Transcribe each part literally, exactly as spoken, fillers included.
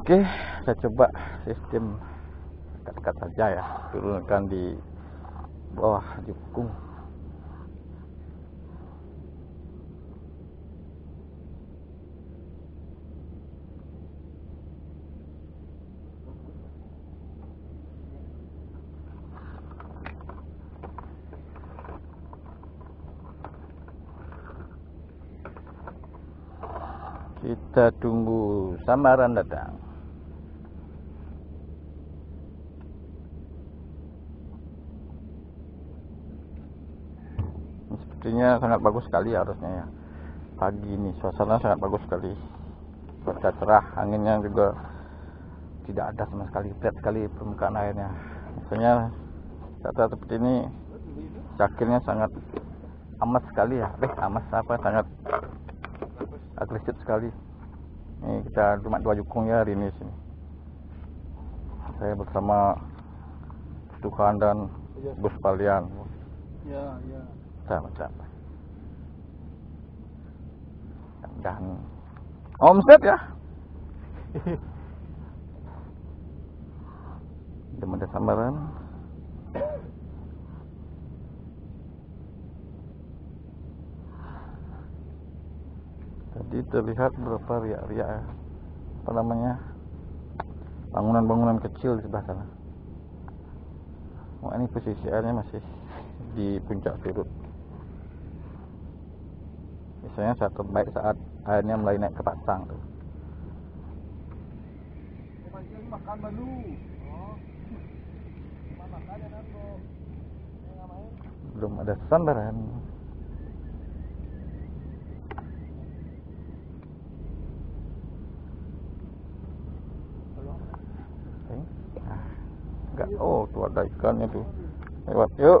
Oke, saya coba sistem dekat-dekat saja ya, turunkan di bawah jukung. Kita tunggu samaran datang. Sepertinya sangat bagus sekali ya, harusnya ya. Pagi ini suasana sangat bagus sekali. Cuaca cerah, anginnya juga tidak ada sama sekali, flat sekali permukaan airnya. Misalnya saat seperti ini cakirnya sangat amat sekali ya. Eh, amat apa sangat agresif sekali. Ini kita cuma dua jukung ya hari ini sini. Saya bersama Tuhan dan bos kalian. Ya, ya. Sama-sama. Dan omset ya. Demanda samaran. Jadi terlihat beberapa riak-riak ya, apa namanya, bangunan-bangunan kecil di sebelah sana. Wah, ini posisi airnya masih di puncak surut. Biasanya saat terbaik saat airnya mulai naik ke pasang tuh. Makan baru. Belum ada sambaran. Oh, tuh ada ikannya tuh. Lewat, yuk.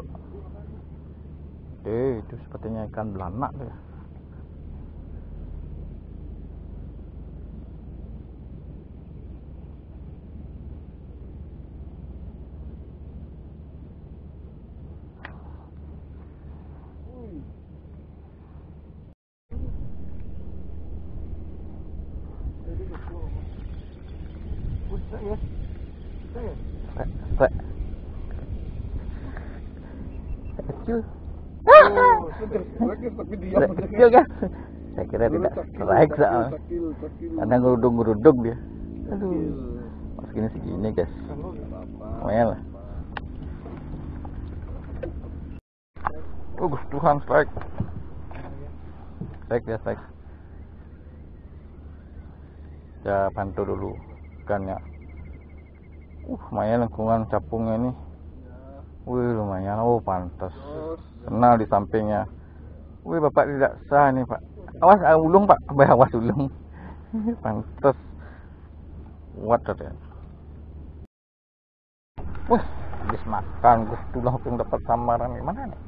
Eh, itu sepertinya ikan belanak tuh ya. Kecil. Kecil kan? Saya kira tidak teraik soalnya. Karena ngerudung-ngerudung dia. Aduh. Mas gini segini guys. Lumayan lah. Bagus Tuhan, strike. Strike ya, strike. Saya pantau dulu ikannya. Uh, lumayan lengkungan capungnya ini. Wih, lumayan. Oh, pantas. Kenal di sampingnya. Wih, Bapak tidak sah nih, Pak. Awas, ulung, Pak. Awas, ulung. Pantas. Kuat, Raden. Wih, habis makan. Gus, tulang pun dapat samaran. Mana nih?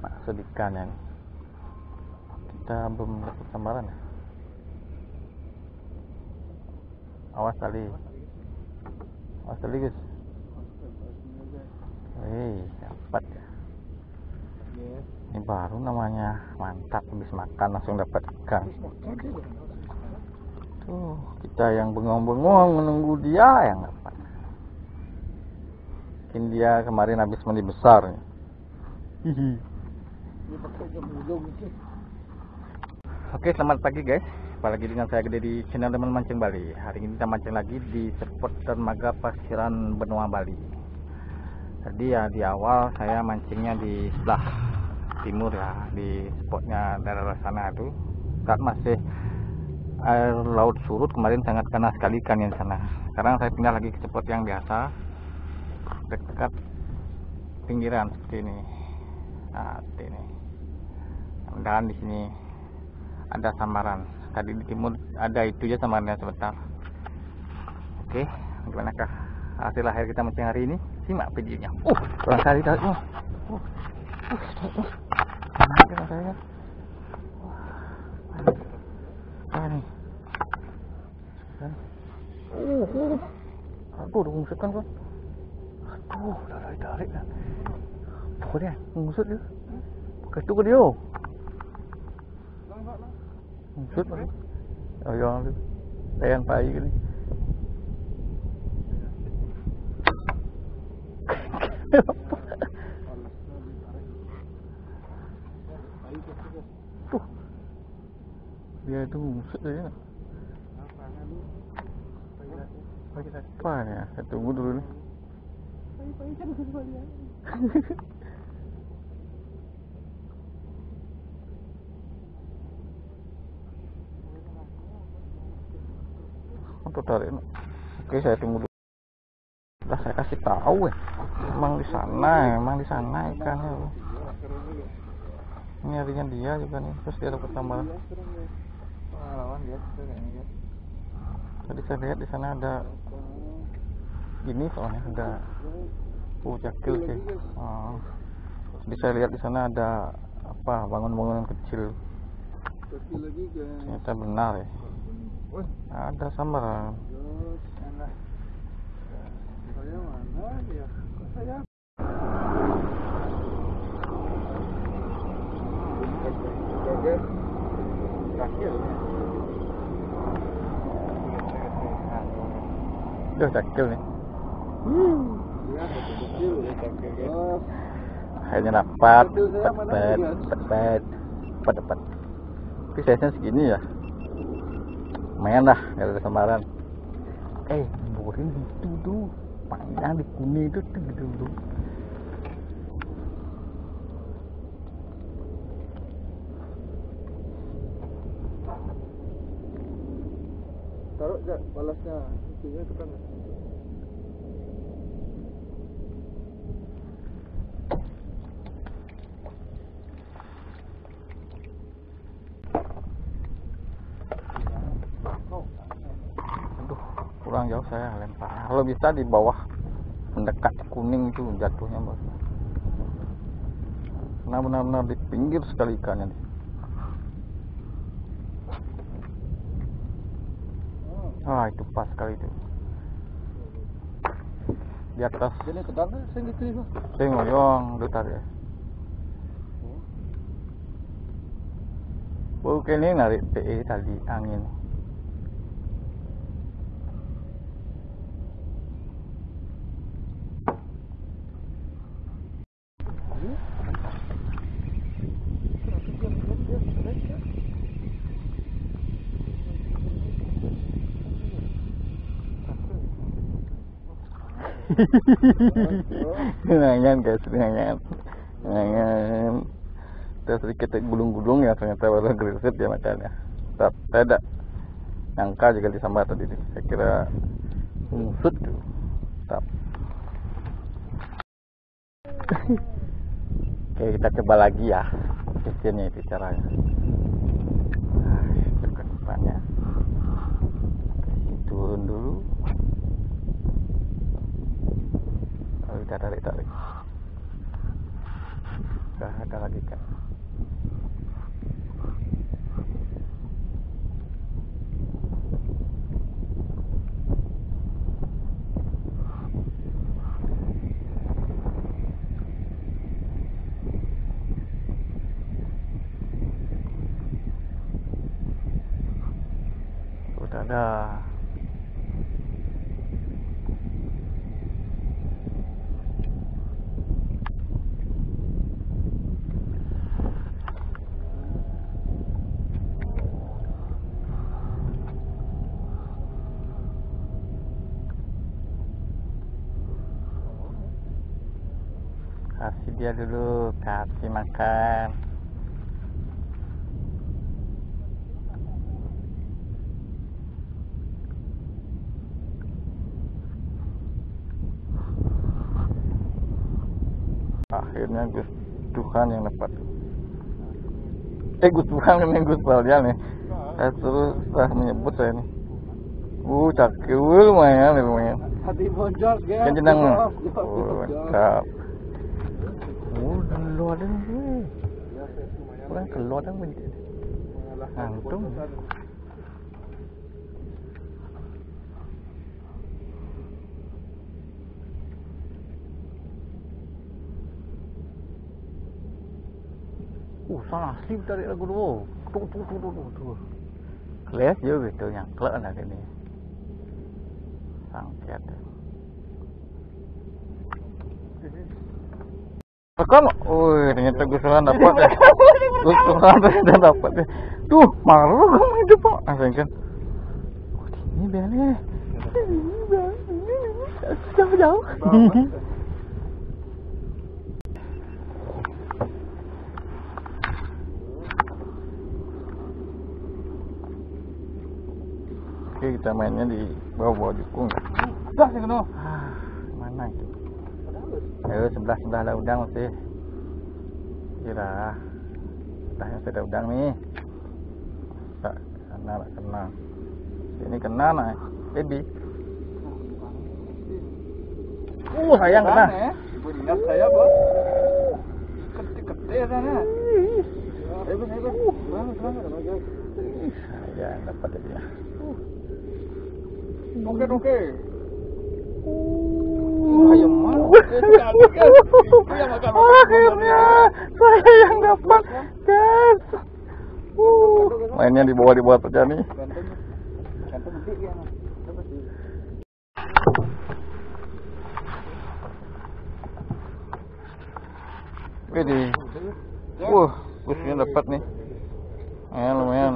Pak, sedikannya nih. Kita belum dapat samaran. Awas, Ali. Awas, Ali, Gus. Hei, dapat ya. Ini baru namanya mantap, habis makan langsung dapat ikan. Tuh, kita yang bengong-bengong menunggu dia yang dapat. Mungkin dia kemarin habis mandi besar. Hihi. Oke, selamat pagi guys. Apalagi dengan saya Gede di channel teman mancing Bali. Hari ini kita mancing lagi di spot dermaga pasiran Benoa Bali. Tadi ya di awal saya mancingnya di sebelah timur ya, di spotnya daerah sana itu saat masih air laut surut kemarin sangat kena sekali ikan yang sana. Sekarang saya pindah lagi ke spot yang biasa dekat pinggiran seperti ini. Nah, seperti ini. Mudah-mudahan di sini ada samaran. Tadi di timur ada itu aja samarannya sebentar. Oke, gimana kah hasil akhir kita mancing hari ini? Simak videonya. Uh, kurang kali tahu. Uh, uh, uh. Ini. Uh, uh. Aduh, ngusut kan, Bang. Aduh, tarik tarik. Pokoknya ngusut dia. Pakai tu ke dia. Ngusut. Ayo, ayo. Layan pai gini. Tuh. Dia itu musuh ya. Apa ya? Saya tunggu dulu nih. Untuk tarik. Oke, saya tunggu dulu. Udah saya kasih tahu ya. Emang di sana, emang di sana ikannya. Ini nyarinya dia juga nih. Terus dia dapat tambahan. Lawan dia kayaknya. Tadi saya lihat di sana ada ini soalnya ada pucakil oh, sih. Oh. Jadi saya lihat di sana ada apa bangun-bangunan kecil. Ternyata benar ya. Ada sambaran. Duh, cakil nih. Akhirnya dapat, dapat, dapat, dapat, dapat. Tapi size-nya segini ya. Lumayan lah, gak ada sambaran. Eh, boring itu tuh. Panjang di kuning itu tuh gitu tuh. Taruh jak balasnya itunya itu kan. Aduh, kurang jauh saya lempar. Kalau bisa di bawah mendekat kuning itu jatuhnya, Bos. Nah, benar-benar di pinggir sekali ikannya nih. Ah, itu pas sekali itu. Di atas. Ini kedang sing iki, Mas. Sing ngoyong dutar ya. Oke, ini narik P E tadi angin. Nangan guys, nangan, nangan. Terus sedikit gulung-gulung ya, ternyata baru geriset dia makannya. Tapi saya tidak nyangka juga disambar tadi. Saya kira musut tuh. Tapi oke, kita coba lagi ya. Sisinya itu caranya. Dekat depannya. Turun dulu. Kita tarik tarik. Gak ada lagi kan? Udah ada. Kasih dia dulu, kasih makan. Akhirnya Gus Tuhan yang dapat. Eh Gus Tuhan ini Gus Baldian nih. Saya terus sudah menyebut saya nih. Uh, cakil lumayan, lumayan. Hati bojol, guys. Jenang. Oh, mantap. Oh, keluaran sih. Orang keluaran begitu. Antum. Uh, salah slip dari lagu dulu. Tung tung tung tung tung. Kelas juga gitu yang kelak nak ini. Sang tiada. rekam. Wih, ternyata gusuran dapat ya. Gusuran ternyata dapat ya. Duh, malu kamu itu pak. Asing kan. Oh, ini Bali. Ini Bali. Jauh-jauh. Oke, kita mainnya di bawah-bawah jukung. Dah sih kena. Mana itu? Eh, sebelah-sebelah ada udang masih. Kira sebelahnya sudah udang nih. Tak kena, tak kena. Ini kena nah, baby. Uh, sayang kena. Ibu dinas saya, bos. Ketik-ketik sana. Hebat, hebat. Banget, banget, banget. Ya, dapat dia. Oke, oke. Ayo mas, akhirnya saya yang dapat, guys. Uh, mainnya di bawah di bawah saja nih. Oke deh. Wah, busnya dapat nih. Ya lumayan.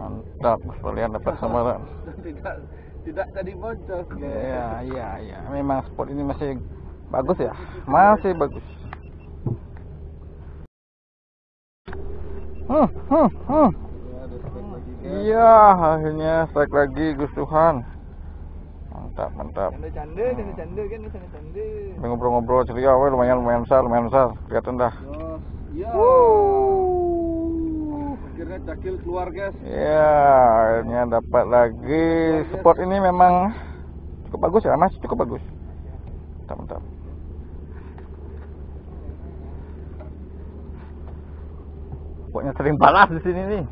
Mantap, kalian dapat samaran. Tidak, tidak tadi bocor. Iya, iya, iya. Memang spot ini masih bagus ya, masih bagus. Hmm, hmm, hmm. Iya, akhirnya strike lagi, Gus Tuhan. Mantap, mantap. Canda, canda, canda kan, canda, canda. Ngobrol-ngobrol ceria, wah lumayan, lumayan besar, lumayan besar. Kelihatan dah. Iya. Cakil keluar guys ya, akhirnya dapat lagi keluar, spot guys. Ini memang cukup bagus ya, masih cukup bagus. Mantap, mantap. Pokoknya sering balas di sini nih.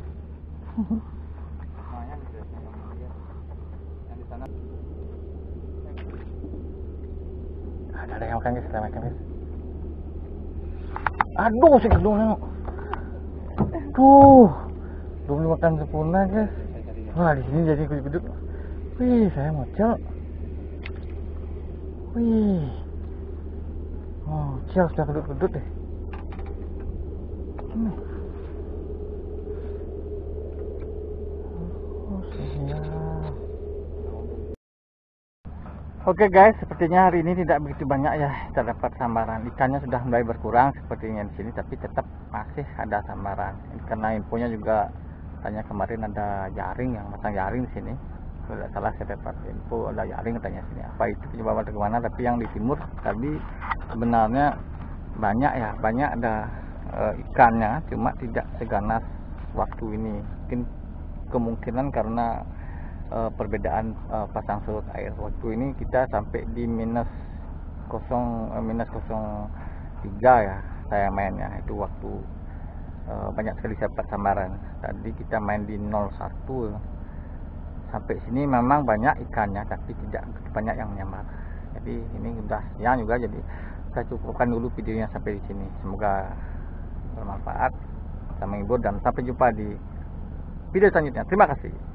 Ada yang makan guys, ada yang makan guys. Aduh si gedung nengok. Tuh, belum dimakan sempurna guys. Wah, di sini jadi guduk-guduk. Wih, saya mocel. Wih, mocel sudah guduk-guduk deh. Hmm. Oh, oke guys, sepertinya hari ini tidak begitu banyak ya kita dapat sambaran. Ikannya sudah mulai berkurang sepertinya di sini, tapi tetap masih ada sambaran. Karena infonya juga tanya kemarin ada jaring yang masang jaring di sini. Kalau tidak salah saya dapat info ada jaring katanya sini. Apa itu penyebabnya kemana? Tapi yang di timur tadi sebenarnya banyak ya, banyak ada e, ikannya, cuma tidak seganas waktu ini. Mungkin kemungkinan karena e, perbedaan e, pasang surut air. Waktu ini kita sampai di minus kosong e, minus kosong tiga ya. Saya mainnya itu waktu e, banyak sekali dapat sambaran. Tadi kita main di nol satu sampai sini memang banyak ikannya, tapi tidak banyak yang menyamar. Jadi ini sudah siang juga, jadi saya cukupkan dulu videonya sampai di sini. Semoga bermanfaat, sama ibu, dan sampai jumpa di video selanjutnya. Terima kasih.